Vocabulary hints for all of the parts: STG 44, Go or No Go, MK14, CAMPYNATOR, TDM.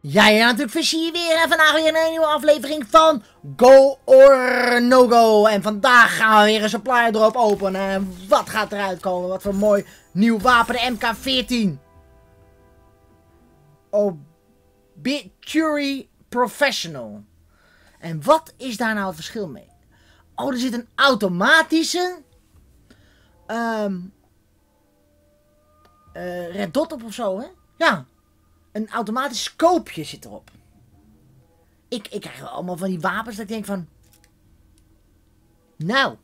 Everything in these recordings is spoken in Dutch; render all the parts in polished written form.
Ja, natuurlijk Visje hier weer en vandaag weer een nieuwe aflevering van Go or No Go. En vandaag gaan we weer een supplier drop openen. En wat gaat eruit komen? Wat voor een mooi nieuw wapen, de MK14. Obituary Professional. En wat is daar nou het verschil mee? Oh, er zit een automatische red dot op of zo, hè? Ja. Een automatisch scoopje zit erop. Ik krijg wel allemaal van die wapens dat ik denk van... Nou,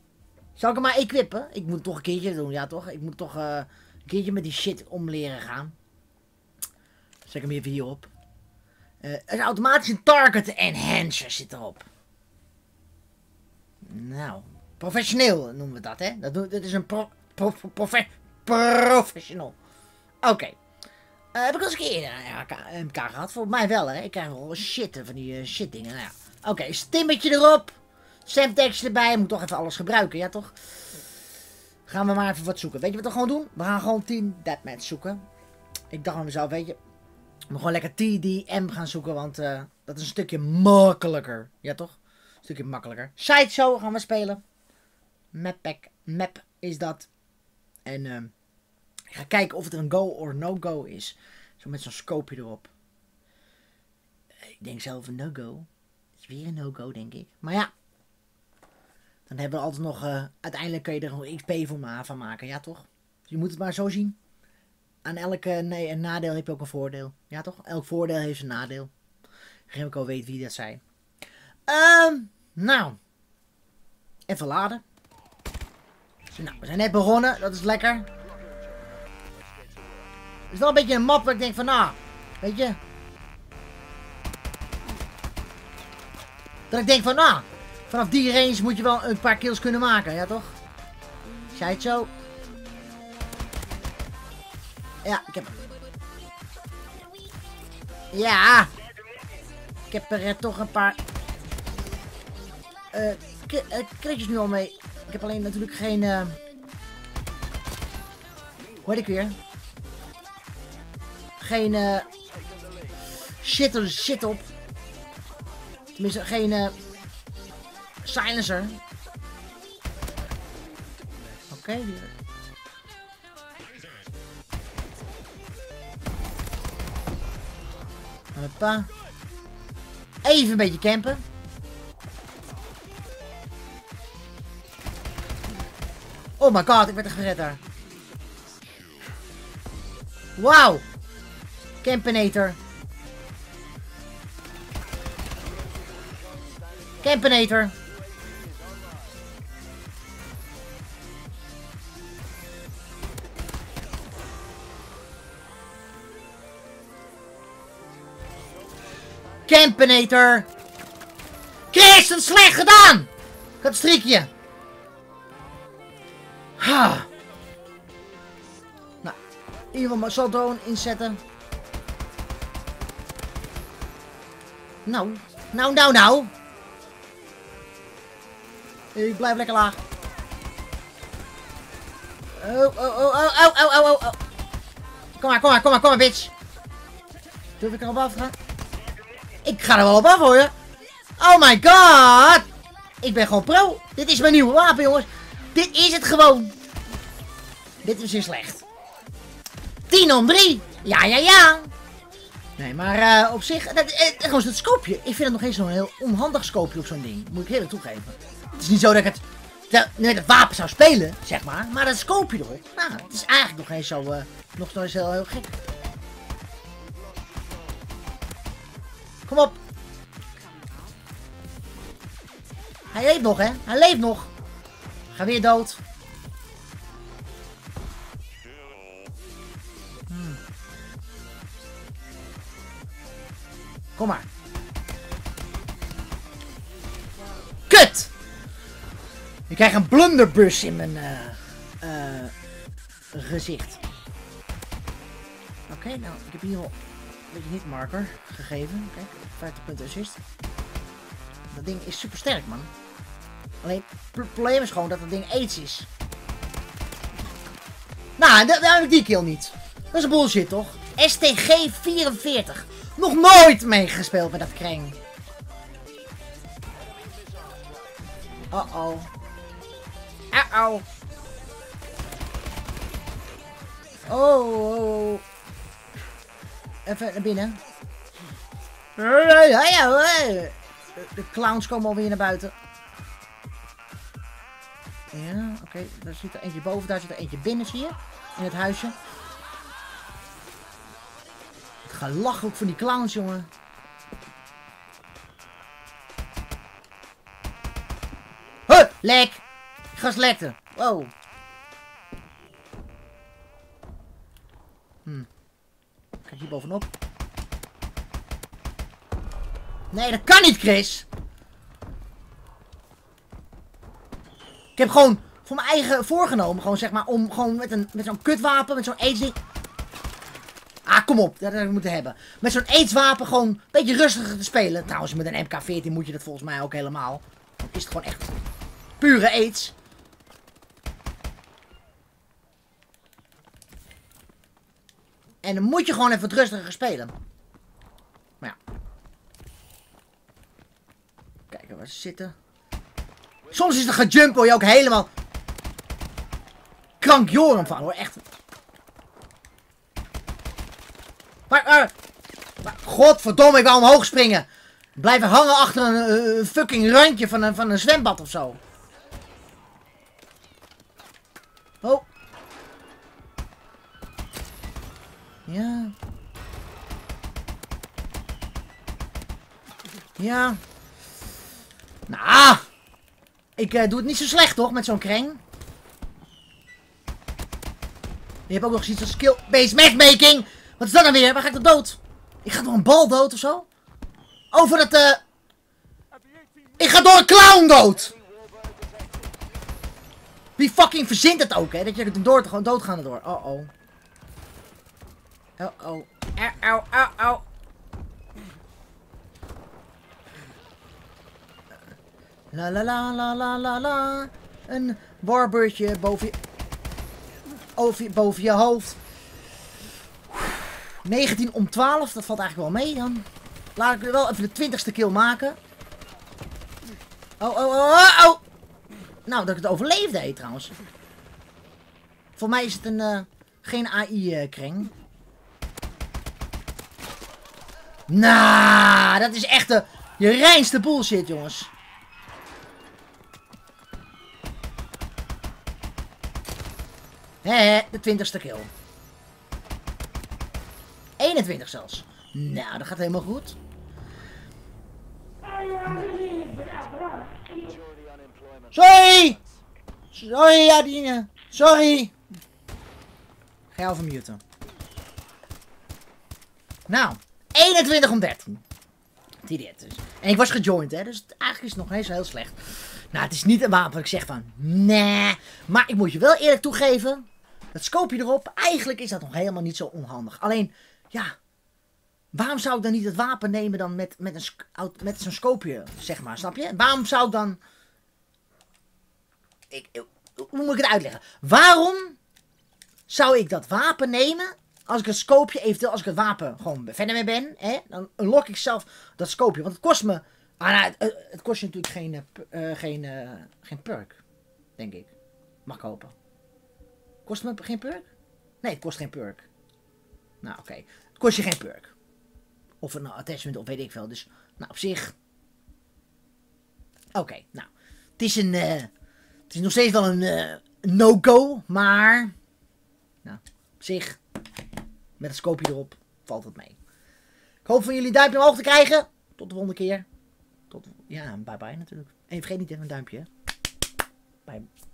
zal ik hem maar equippen? Ik moet toch een keertje doen, ja toch? Ik moet toch een keertje met die shit om leren gaan. Zet ik hem even hierop. Een automatische target enhancer zit erop. Nou, professioneel noemen we dat, hè? Dat is een professional. Oké. Heb ik al eens een keer MK gehad? Volgens mij wel, hè? Ik krijg wel shit van die shit dingen. Nou, ja. Oké, stimmetje erop. Stemtekst erbij. Ik moet toch even alles gebruiken, ja toch? Gaan we maar even wat zoeken. Weet je wat we gewoon doen? We gaan gewoon Team Deathmatch zoeken. Ik dacht aan mezelf, weet je. We gaan gewoon lekker TDM gaan zoeken, want dat is een stukje makkelijker. Ja toch? Een stukje makkelijker. Sideshow gaan we spelen. Mappack. Map is dat. En... ik ga kijken of het een go or no go is. Zo met zo'n scoopje erop. Ik denk zelf een no go. Het is weer een no go, denk ik. Maar ja. Dan hebben we altijd nog... uiteindelijk kun je er nog XP van maken. Ja, toch? Dus je moet het maar zo zien. Aan elke een nadeel heb je ook een voordeel. Ja, toch? Elk voordeel heeft een nadeel. Remco weet wie dat zijn. Nou. Even laden. Nou, we zijn net begonnen. Dat is lekker. Het is wel een beetje een map waar ik denk van, nou, weet je. Dat ik denk van, nou, vanaf die range moet je wel een paar kills kunnen maken, ja toch? Zij het zo. Ja, ik heb... Ja! Ik heb er toch een paar... kritjes nu al mee. Ik heb alleen natuurlijk geen... Hoor ik weer? Geen shit op. Tenminste, geen silencer. Oké. Hoppa. Even een beetje campen. Oh my god, ik werd er gered daar. Wauw. CAMPYNATOR. CAMPYNATOR. Kirsten, slecht gedaan! Ik had een strikje. Ha. Nou, in ieder geval maar zo drone inzetten. Nou. Ik blijf lekker laag. Oh. Kom maar, bitch. Durf ik er op af te gaan? Ik ga er wel op af, hoor je. Oh my god. Ik ben gewoon pro. Dit is mijn nieuwe wapen, jongens. Dit is het gewoon. Dit is weer slecht. 10-on-3. Ja. Nee, maar op zich, dat scoopje, ik vind het nog eens zo'n heel onhandig scoopje op zo'n ding. Moet ik eerlijk toegeven. Het is niet zo dat ik het met het wapen zou spelen, zeg maar dat scoopje erop. Nou, het is eigenlijk nog eens zo, nog eens heel gek. Kom op. Hij leeft nog, hè? Hij leeft nog. Ga weer dood. Kom maar. Kut! Ik krijg een blunderbus in mijn gezicht. Oké, nou, ik heb hier al een beetje hitmarker gegeven. Kijk, 50 punten assist. Dat ding is super sterk, man. Alleen, het probleem is gewoon dat dat ding aids is. Nou, daar heb ik die kill niet. Dat is bullshit, toch? STG 44. Nog nooit meegespeeld met dat kring. Uh-oh. Uh-oh. Oh. Even naar binnen. De clowns komen alweer naar buiten. Ja, oké. Daar zit er eentje boven. Daar zit er eentje binnen, zie je. In het huisje. Het gelach ook van die clowns, jongen. Huh, lek. Ik ga slechten. Wow. Kijk hier bovenop. Nee, dat kan niet, Chris. Ik heb gewoon voor mijn eigen voorgenomen. Gewoon zeg maar om gewoon met zo'n kutwapen, met zo'n aidsding. Ah, kom op. Dat had ik moeten hebben. Met zo'n aidswapen gewoon een beetje rustiger te spelen. Trouwens, met een MK14 moet je dat volgens mij ook helemaal. Dan is het gewoon echt pure aids. En dan moet je gewoon even wat rustiger spelen. Maar ja. Kijken waar ze zitten. Soms is de gejump hoor je ook helemaal krankjoren van hoor, echt. Maar godverdomme, ik wou omhoog springen. Blijven hangen achter een fucking randje van een zwembad of zo. Oh. Ja. Ja. Nou. Ik doe het niet zo slecht toch met zo'n kreng. Je hebt ook nog zoiets als skill-based matchmaking. Wat is dat nou weer? Waar ga ik dan dood? Ik ga door een bal dood of zo? Over het ik ga door een clown dood! Wie fucking verzint het ook, hè? Dat je er door gewoon doodgaan erdoor. Oh oh. Oh oh. Oh oh oh. La la la la la la la. Een barbeurtje boven je hoofd. 19 om 12, dat valt eigenlijk wel mee dan. Laat ik wel even de 20ste kill maken. Oh, oh, oh, oh. Nou, dat ik het overleefde heet, trouwens. Voor mij is het een, geen AI-kring. Nou, dat is echt de, je reinste bullshit, jongens. Hé, de 20ste kill. 21 zelfs. Nou, dat gaat helemaal goed. Sorry! Sorry, Adine. Sorry. Ga je over muten. Nou, 21 om 13. Tidiet dus. En ik was gejoind, hè. Dus eigenlijk is het nog niet zo heel slecht. Nou, het is niet een wapen dat ik zeg van, nee. Maar ik moet je wel eerlijk toegeven, dat scoopje erop, eigenlijk is dat nog helemaal niet zo onhandig. Alleen, ja, waarom zou ik dan niet het wapen nemen dan met zo'n scoopje, zeg maar, snap je? Waarom zou ik dan, hoe moet ik het uitleggen? Waarom zou ik dat wapen nemen, als ik het scoopje, eventueel als ik het wapen gewoon verder mee ben, hè? Dan unlock ik zelf dat scoopje, want het kost me. Ah, nou, het kost je natuurlijk geen perk, denk ik. Mag ik hopen. Kost het me geen perk? Nee, het kost geen perk. Nou, oké. Het kost je geen perk. Of een attachment, of weet ik veel. Dus, nou, op zich. Oké, nou. Het is een, het is nog steeds wel een no-go, maar. Nou, op zich. Met een scoopje erop valt het mee. Ik hoop van jullie een duimpje omhoog te krijgen. Tot de volgende keer. Ja, bye bye natuurlijk. En vergeet niet even een duimpje. Bye.